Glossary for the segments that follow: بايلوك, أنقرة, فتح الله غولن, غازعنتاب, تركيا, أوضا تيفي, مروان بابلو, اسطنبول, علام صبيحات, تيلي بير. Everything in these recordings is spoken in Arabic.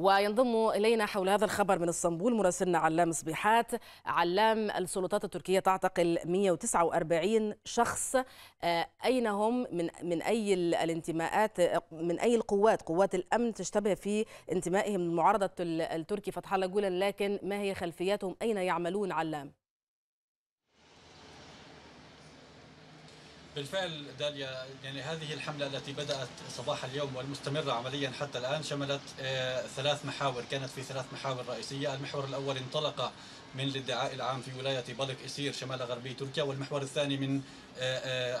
وينضم إلينا حول هذا الخبر من اسطنبول مراسلنا علام صبيحات. علام، السلطات التركية تعتقل 149 شخص، أين هم؟ من أي الانتماءات، من أي القوات؟ قوات الأمن تشتبه في انتمائهم المعارضة التركي فتح الله غولن، لكن ما هي خلفياتهم؟ أين يعملون علام؟ بالفعل داليا، يعني هذه الحملة التي بدأت صباح اليوم والمستمرة عمليا حتى الآن شملت ثلاث محاور، كانت في ثلاث محاور رئيسية. المحور الأول انطلق من الادعاء العام في ولاية بايلوك إسير شمال غربي تركيا، والمحور الثاني من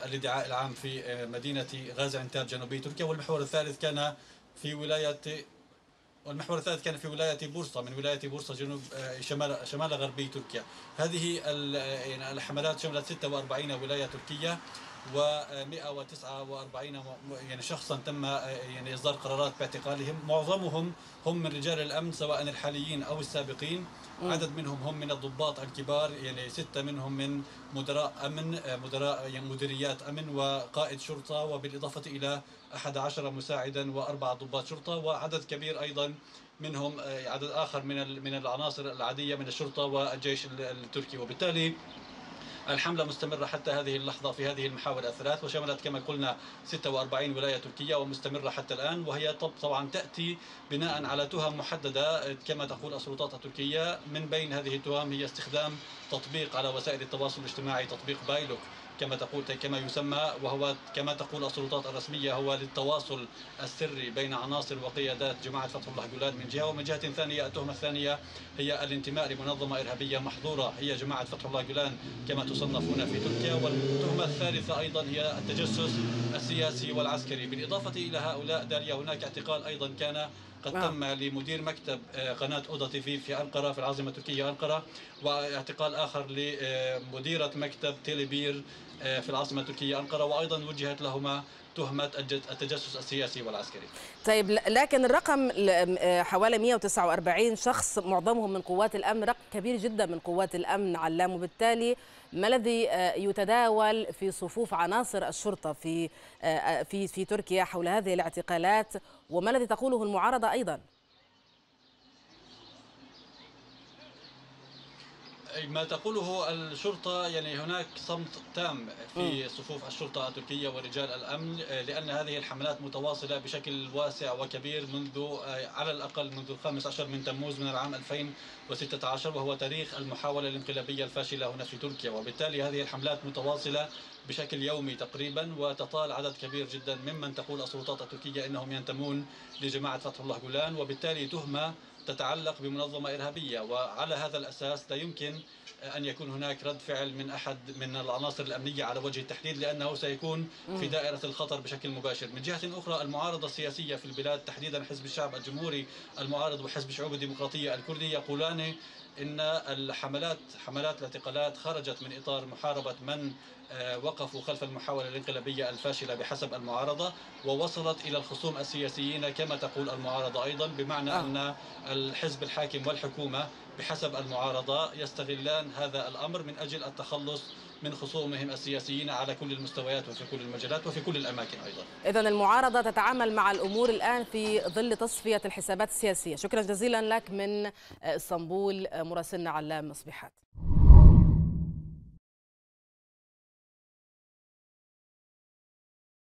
الادعاء العام في مدينة غازعنتاب جنوبي تركيا، والمحور الثالث كان في ولاية بورصة، من ولاية بورصة جنوب شمال غربي تركيا. هذه الحملات شملت 46 ولاية تركية و 149 شخصا تم إصدار قرارات باعتقالهم، معظمهم هم من رجال الأمن سواء الحاليين أو السابقين، عدد منهم هم من الضباط الكبار، 6 منهم من مدراء أمن، مديريات أمن وقائد شرطة، وبالإضافة إلى 11 مساعدا و4 ضباط شرطة، وعدد كبير أيضا منهم عدد آخر من العناصر العادية من الشرطة والجيش التركي. وبالتالي الحملة مستمرة حتى هذه اللحظة في هذه المحاور الثلاث، وشملت كما قلنا 46 ولاية تركية ومستمرة حتى الآن، وهي طبعا تأتي بناء على تهم محددة كما تقول السلطات التركية. من بين هذه التهم هي استخدام تطبيق على وسائل التواصل الاجتماعي، تطبيق بايلوك كما يسمى، وهو كما تقول السلطات الرسمية هو للتواصل السري بين عناصر وقيادات جماعة فتح الله غولن من جهة، ومن جهة ثانية التهمة الثانية هي الانتماء لمنظمة إرهابية محظورة هي جماعة فتح الله غولن كما تصنفون في تركيا، والتهمة الثالثة أيضا هي التجسس السياسي والعسكري. بالإضافة إلى هؤلاء داليا، هناك اعتقال أيضا كان قد تم لمدير مكتب قناة أوضا تيفي في أنقرة، في العاصمة التركية أنقرة، واعتقال آخر لمديرة مكتب تيلي بير في العاصمة التركية أنقرة، وأيضا وجهت لهما تهمة التجسس السياسي والعسكري. طيب، لكن الرقم حوالي 149 شخص معظمهم من قوات الأمن، رقم كبير جدا من قوات الأمن علام، وبالتالي ما الذي يتداول في صفوف عناصر الشرطة في في في تركيا حول هذه الاعتقالات، وما الذي تقوله المعارضة أيضا؟ ما تقوله الشرطة، هناك صمت تام في صفوف الشرطة التركية ورجال الأمن، لأن هذه الحملات متواصلة بشكل واسع وكبير منذ على الأقل منذ 15 من تموز من العام 2016، وهو تاريخ المحاولة الانقلابية الفاشلة هنا في تركيا. وبالتالي هذه الحملات متواصلة بشكل يومي تقريبا، وتطال عدد كبير جدا ممن تقول السلطات التركية إنهم ينتمون لجماعة فتح الله غولن، وبالتالي تهمة تتعلق بمنظمة إرهابية، وعلى هذا الأساس لا يمكن أن يكون هناك رد فعل من أحد من العناصر الأمنية على وجه التحديد، لأنه سيكون في دائرة الخطر بشكل مباشر. من جهة أخرى المعارضة السياسية في البلاد، تحديدا حزب الشعب الجمهوري المعارض وحزب شعوب الديمقراطية الكردي، يقولان إن حملات الاعتقالات خرجت من إطار محاربة من وقفوا خلف المحاولة الانقلابية الفاشلة بحسب المعارضة، ووصلت إلى الخصوم السياسيين كما تقول المعارضة أيضا، بمعنى أن الحزب الحاكم والحكومة بحسب المعارضة يستغلان هذا الأمر من أجل التخلص من خصومهم السياسيين على كل المستويات وفي كل المجالات وفي كل الأماكن أيضا. إذن المعارضة تتعامل مع الأمور الآن في ظل تصفية الحسابات السياسية. شكرا جزيلا لك من اسطنبول مراسلنا علام صبيحات.